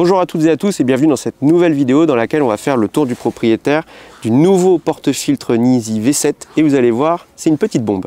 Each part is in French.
Bonjour à toutes et à tous et bienvenue dans cette nouvelle vidéo dans laquelle on va faire le tour du propriétaire du nouveau porte-filtre Nisi V7 et vous allez voir, c'est une petite bombe.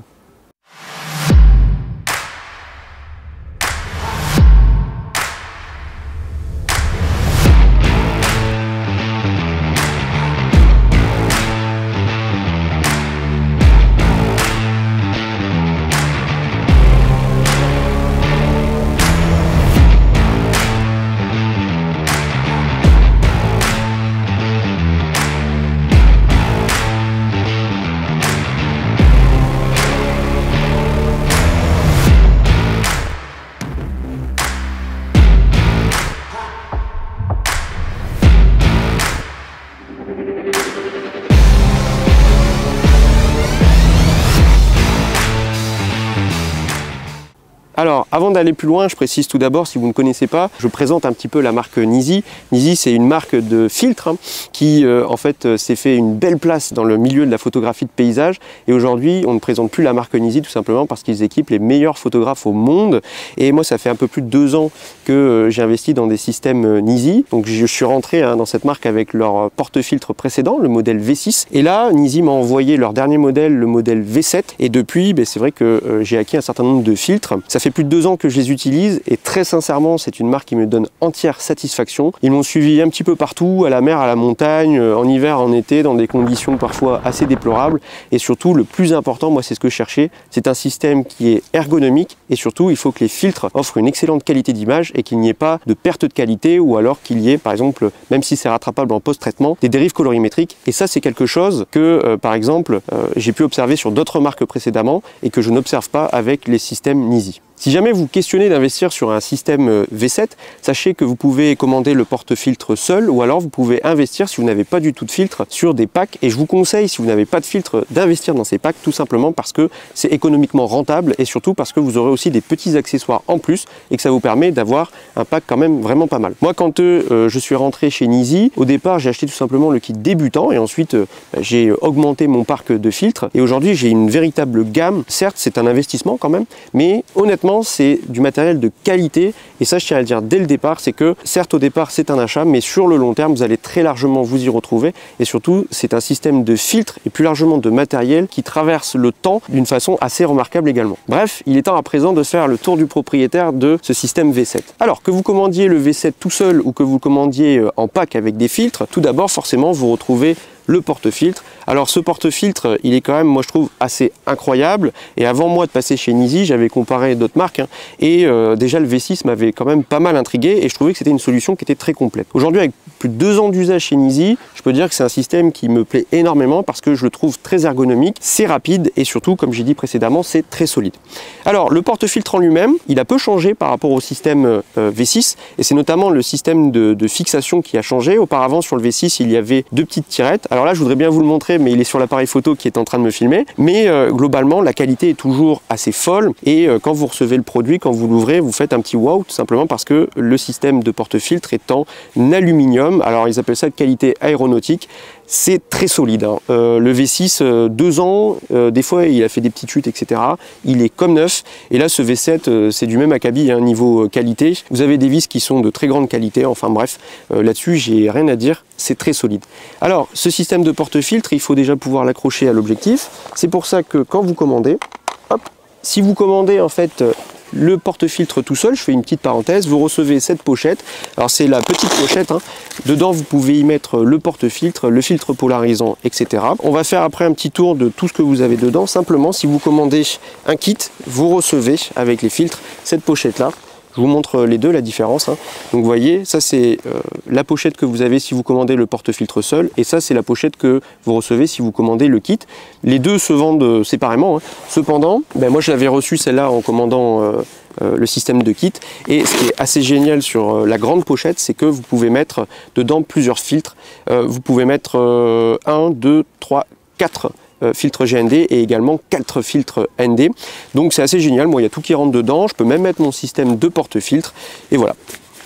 Alors, avant d'aller plus loin, je précise tout d'abord, si vous ne connaissez pas, je présente un petit peu la marque Nisi. Nisi, c'est une marque de filtre hein, qui, en fait, s'est fait une belle place dans le milieu de la photographie de paysage. Et aujourd'hui, on ne présente plus la marque Nisi tout simplement parce qu'ils équipent les meilleurs photographes au monde. Et moi, ça fait un peu plus de 2 ans que j'ai investi dans des systèmes Nisi. Donc, je suis rentré hein, dans cette marque avec leur porte-filtre précédent, le modèle V6. Et là, Nisi m'a envoyé leur dernier modèle, le modèle V7. Et depuis, ben, c'est vrai que j'ai acquis un certain nombre de filtres. Ça fait plus de 2 ans que je les utilise et très sincèrement c'est une marque qui me donne entière satisfaction. Ils m'ont suivi un petit peu partout, à la mer, à la montagne, en hiver, en été, dans des conditions parfois assez déplorables et surtout le plus important, moi c'est ce que je cherchais, c'est un système qui est ergonomique et surtout il faut que les filtres offrent une excellente qualité d'image et qu'il n'y ait pas de perte de qualité ou alors qu'il y ait par exemple, même si c'est rattrapable en post-traitement, des dérives colorimétriques et ça c'est quelque chose que par exemple j'ai pu observer sur d'autres marques précédemment et que je n'observe pas avec les systèmes Nisi. Si jamais vous questionnez d'investir sur un système V7, sachez que vous pouvez commander le porte-filtre seul ou alors vous pouvez investir si vous n'avez pas du tout de filtre sur des packs et je vous conseille si vous n'avez pas de filtre d'investir dans ces packs tout simplement parce que c'est économiquement rentable et surtout parce que vous aurez aussi des petits accessoires en plus et que ça vous permet d'avoir un pack quand même vraiment pas mal. Moi quand je suis rentré chez Nisi, au départ j'ai acheté tout simplement le kit débutant et ensuite j'ai augmenté mon parc de filtres et aujourd'hui j'ai une véritable gamme, certes c'est un investissement quand même mais honnêtement c'est du matériel de qualité et ça je tiens à le dire dès le départ, c'est que certes au départ c'est un achat mais sur le long terme vous allez très largement vous y retrouver et surtout c'est un système de filtres et plus largement de matériel qui traverse le temps d'une façon assez remarquable également. Bref, il est temps à présent de faire le tour du propriétaire de ce système V7. Alors que vous commandiez le V7 tout seul ou que vous commandiez en pack avec des filtres, tout d'abord forcément vous retrouvez le porte-filtre. Alors ce porte-filtre, il est quand même, moi je trouve, assez incroyable. Et avant moi de passer chez Nisi, j'avais comparé d'autres marques. Hein, et déjà le V6 m'avait quand même pas mal intrigué et je trouvais que c'était une solution qui était très complète. Aujourd'hui, avec plus de 2 ans d'usage chez Nisi, je peux dire que c'est un système qui me plaît énormément parce que je le trouve très ergonomique, c'est rapide et surtout, comme j'ai dit précédemment, c'est très solide. Alors le porte-filtre en lui-même, il a peu changé par rapport au système V6 et c'est notamment le système de fixation qui a changé. Auparavant, sur le V6, il y avait 2 petites tirettes. Alors là, je voudrais bien vous le montrer, mais il est sur l'appareil photo qui est en train de me filmer. Mais globalement, la qualité est toujours assez folle. Et quand vous recevez le produit, quand vous l'ouvrez, vous faites un petit wow, tout simplement parce que le système de porte-filtre est en aluminium. Alors, ils appellent ça de qualité aéronautique. C'est très solide. Hein. Le V6, 2 ans, des fois, il a fait des petites chutes, etc. Il est comme neuf. Et là, ce V7, c'est du même acabit, hein, niveau qualité. Vous avez des vis qui sont de très grande qualité. Enfin bref, là-dessus, j'ai rien à dire. C'est très solide. Alors, ce système de porte-filtre, il faut déjà pouvoir l'accrocher à l'objectif. C'est pour ça que quand vous commandez, hop, si vous commandez en fait le porte-filtre tout seul, je fais une petite parenthèse, vous recevez cette pochette. Alors c'est la petite pochette, hein. Dedans vous pouvez y mettre le porte-filtre, le filtre polarisant, etc. On va faire après un petit tour de tout ce que vous avez dedans. Simplement, si vous commandez un kit, vous recevez avec les filtres cette pochette-là. Je vous montre les deux, la différence. Hein. Donc vous voyez, ça c'est la pochette que vous avez si vous commandez le porte-filtre seul. Et ça c'est la pochette que vous recevez si vous commandez le kit. Les deux se vendent séparément. Hein. Cependant, ben, moi je l'avais reçu celle-là en commandant le système de kit. Et ce qui est assez génial sur la grande pochette, c'est que vous pouvez mettre dedans plusieurs filtres. Vous pouvez mettre 1, 2, 3, 4 filtre GND et également 4 filtres ND. Donc c'est assez génial, moi il y a tout qui rentre dedans, je peux même mettre mon système de porte-filtre et voilà.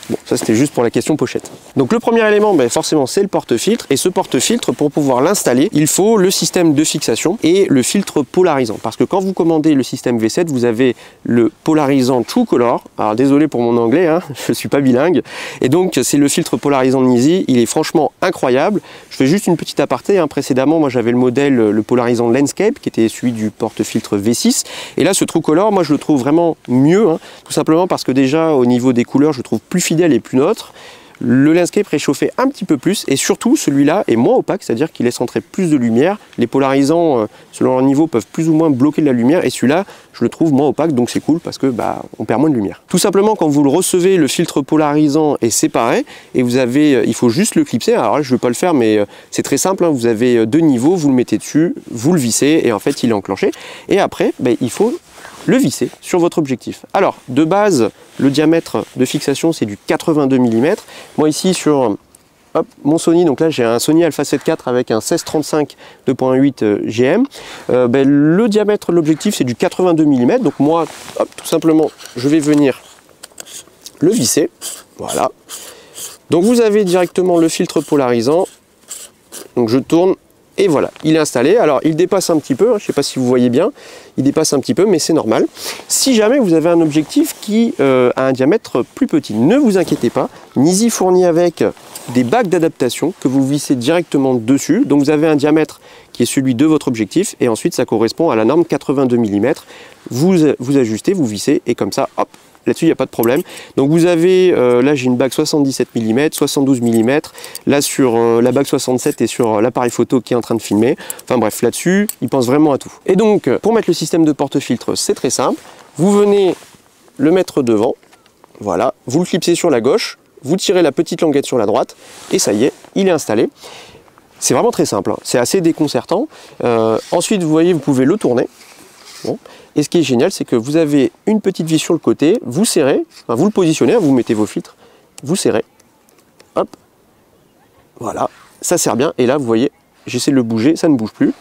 Bon, ça c'était juste pour la question pochette. Donc le premier élément, ben, forcément, c'est le porte-filtre. Et ce porte-filtre, pour pouvoir l'installer, il faut le système de fixation et le filtre polarisant. Parce que quand vous commandez le système V7, vous avez le polarisant True Color. Alors désolé pour mon anglais, hein, je suis pas bilingue. Et donc c'est le filtre polarisant de Nisi. Il est franchement incroyable. Je fais juste une petite aparté, hein. Précédemment, moi j'avais le modèle, le polarisant Landscape, qui était celui du porte-filtre V6. Et là, ce True Color, moi je le trouve vraiment mieux, hein, tout simplement parce que déjà au niveau des couleurs, je le trouve plus fidèle et plus neutre. Le Landscape réchauffait un petit peu plus, et surtout celui-là est moins opaque, c'est-à-dire qu'il laisse entrer plus de lumière. Les polarisants, selon leur niveau, peuvent plus ou moins bloquer de la lumière, et celui-là, je le trouve moins opaque, donc c'est cool parce que bah, on perd moins de lumière. Tout simplement, quand vous le recevez, le filtre polarisant est séparé, et vous avez, il faut juste le clipser. Alors là, je ne vais pas le faire, mais c'est très simple, hein, vous avez deux niveaux, vous le mettez dessus, vous le vissez, et en fait, il est enclenché. Et après, bah, il faut le visser sur votre objectif. Alors, de base, le diamètre de fixation, c'est du 82 mm. Moi, ici, sur hop, mon Sony, donc là, j'ai un Sony Alpha 7 IV avec un 16-35 2.8 GM. Ben, le diamètre de l'objectif, c'est du 82 mm. Donc moi, hop, tout simplement, je vais venir le visser. Voilà. Donc, vous avez directement le filtre polarisant. Donc, je tourne. Et voilà, il est installé. Alors, il dépasse un petit peu, hein, je ne sais pas si vous voyez bien, il dépasse un petit peu, mais c'est normal. Si jamais vous avez un objectif qui a un diamètre plus petit, ne vous inquiétez pas. Nisi fournit avec des bacs d'adaptation que vous vissez directement dessus. Donc, vous avez un diamètre qui est celui de votre objectif, et ensuite, ça correspond à la norme 82 mm. Vous ajustez, vous vissez, et comme ça, hop, là-dessus, il n'y a pas de problème. Donc vous avez, là j'ai une bague 77 mm, 72 mm, là sur la bague 67 et sur l'appareil photo qui est en train de filmer. Enfin bref, là-dessus, il pense vraiment à tout. Et donc, pour mettre le système de porte-filtre, c'est très simple. Vous venez le mettre devant, voilà, vous le clipsez sur la gauche, vous tirez la petite languette sur la droite, et ça y est, il est installé. C'est vraiment très simple, hein. C'est assez déconcertant. Ensuite, vous voyez, vous pouvez le tourner. Bon. Et ce qui est génial, c'est que vous avez une petite vis sur le côté, vous serrez, enfin vous le positionnez, vous mettez vos filtres, vous serrez, hop, voilà, ça serre bien, et là vous voyez, j'essaie de le bouger, ça ne bouge plus,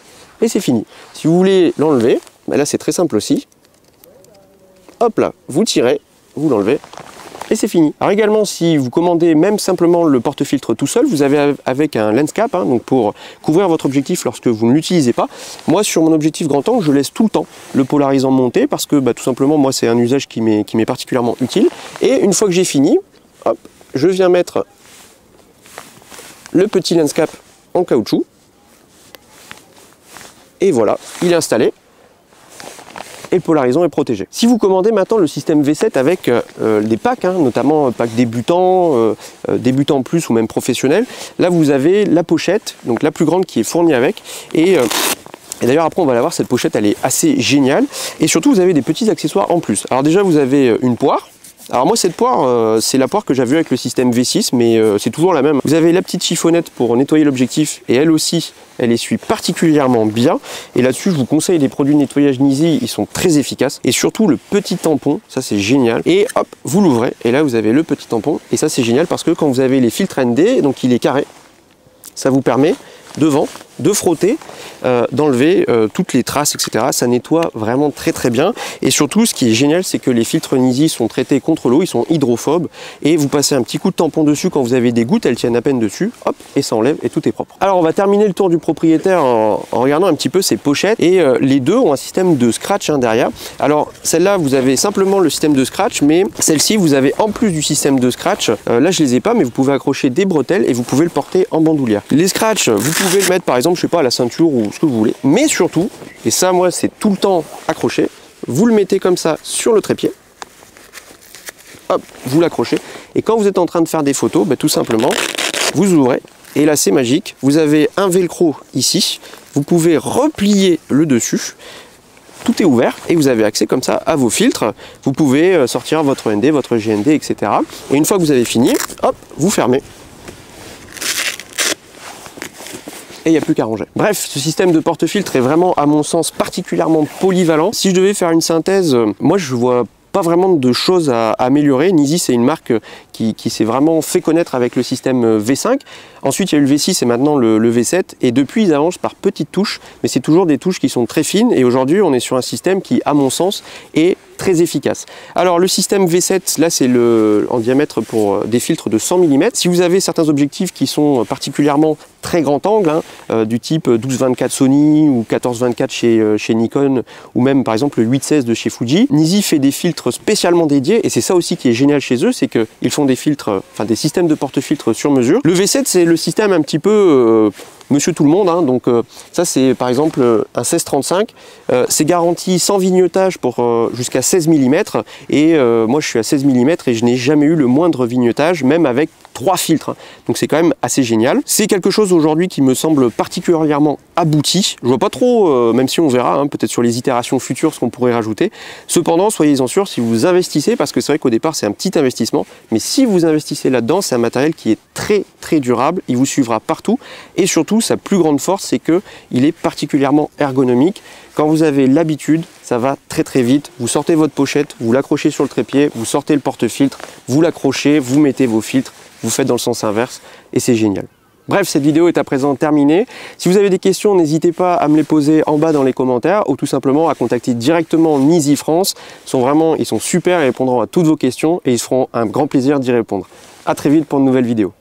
et c'est fini. Si vous voulez l'enlever, ben là c'est très simple aussi, hop là, vous tirez, vous l'enlevez, et c'est fini. Alors également, si vous commandez même simplement le porte-filtre tout seul, vous avez avec un lens cap, hein, donc pour couvrir votre objectif lorsque vous ne l'utilisez pas. Moi, sur mon objectif grand angle, je laisse tout le temps le polarisant monter parce que bah, tout simplement, moi, c'est un usage qui m'est particulièrement utile. Et une fois que j'ai fini, hop, je viens mettre le petit lens cap en caoutchouc. Et voilà, il est installé. Et le polarisant est protégé. Si vous commandez maintenant le système V7 avec des packs, hein, notamment pack débutant, débutant plus ou même professionnel, là vous avez la pochette, donc la plus grande qui est fournie avec, et d'ailleurs après on va la voir, cette pochette elle est assez géniale, et surtout vous avez des petits accessoires en plus. Alors déjà vous avez une poire. Alors moi cette poire, c'est la poire que j'avais avec le système V6, mais c'est toujours la même. Vous avez la petite chiffonnette pour nettoyer l'objectif, et elle aussi, elle essuie particulièrement bien. Et là-dessus, je vous conseille les produits de nettoyage Nisi, ils sont très efficaces. Et surtout le petit tampon, ça c'est génial. Et hop, vous l'ouvrez, et là vous avez le petit tampon. Et ça c'est génial parce que quand vous avez les filtres ND, donc il est carré, ça vous permet devant de frotter, d'enlever toutes les traces, etc. Ça nettoie vraiment très très bien. Et surtout, ce qui est génial, c'est que les filtres Nisi sont traités contre l'eau, ils sont hydrophobes, et vous passez un petit coup de tampon dessus quand vous avez des gouttes, elles tiennent à peine dessus, hop, et ça enlève, et tout est propre. Alors on va terminer le tour du propriétaire en regardant un petit peu ses pochettes, et les deux ont un système de scratch, hein, derrière. Alors celle-là, vous avez simplement le système de scratch, mais celle-ci, vous avez en plus du système de scratch, là je les ai pas, mais vous pouvez accrocher des bretelles, et vous pouvez le porter en bandoulière. Les scratchs, vous pouvez le mettre par exemple, je sais pas, à la ceinture ou ce que vous voulez, mais surtout, et ça moi c'est tout le temps accroché, vous le mettez comme ça sur le trépied, hop, vous l'accrochez, et quand vous êtes en train de faire des photos, bah, tout simplement vous ouvrez, et là c'est magique, vous avez un velcro ici, vous pouvez replier le dessus, tout est ouvert, et vous avez accès comme ça à vos filtres, vous pouvez sortir votre ND, votre GND, etc. Et une fois que vous avez fini, hop, vous fermez, et il n'y a plus qu'à ranger. Bref, ce système de porte-filtre est vraiment, à mon sens, particulièrement polyvalent. Si je devais faire une synthèse, moi je vois pas vraiment de choses à améliorer. Nisi, c'est une marque qui s'est vraiment fait connaître avec le système V5. Ensuite, il y a eu le V6 et maintenant le V7. Et depuis, ils avancent par petites touches, mais c'est toujours des touches qui sont très fines. Et aujourd'hui, on est sur un système qui, à mon sens, est très efficace. Alors le système V7, là c'est en diamètre pour des filtres de 100 mm. Si vous avez certains objectifs qui sont particulièrement très grand angle, hein, du type 12-24 Sony ou 14-24 chez Nikon, ou même par exemple le 8-16 de chez Fuji, Nisi fait des filtres spécialement dédiés, et c'est ça aussi qui est génial chez eux, c'est qu'ils font des filtres, enfin des systèmes de porte-filtres sur mesure. Le V7 c'est le système un petit peu... Monsieur tout le monde, hein, donc ça c'est par exemple un 16-35, c'est garanti sans vignettage pour jusqu'à 16 mm, et moi je suis à 16 mm et je n'ai jamais eu le moindre vignettage, même avec 3 filtres, hein. Donc c'est quand même assez génial. C'est quelque chose aujourd'hui qui me semble particulièrement abouti, je vois pas trop, même si on verra, hein, peut-être sur les itérations futures ce qu'on pourrait rajouter. Cependant soyez-en sûrs si vous investissez, parce que c'est vrai qu'au départ c'est un petit investissement, mais si vous investissez là-dedans, c'est un matériel qui est très durable, il vous suivra partout, et surtout sa plus grande force c'est que il est particulièrement ergonomique. Quand vous avez l'habitude, ça va très vite. Vous sortez votre pochette, vous l'accrochez sur le trépied, vous sortez le porte-filtre, vous l'accrochez, vous mettez vos filtres, vous faites dans le sens inverse et c'est génial. Bref, cette vidéo est à présent terminée. Si vous avez des questions, n'hésitez pas à me les poser en bas dans les commentaires ou tout simplement à contacter directement Nisi France. Ils sont super, ils répondront à toutes vos questions et ils se feront un grand plaisir d'y répondre. À très vite pour de nouvelles vidéos.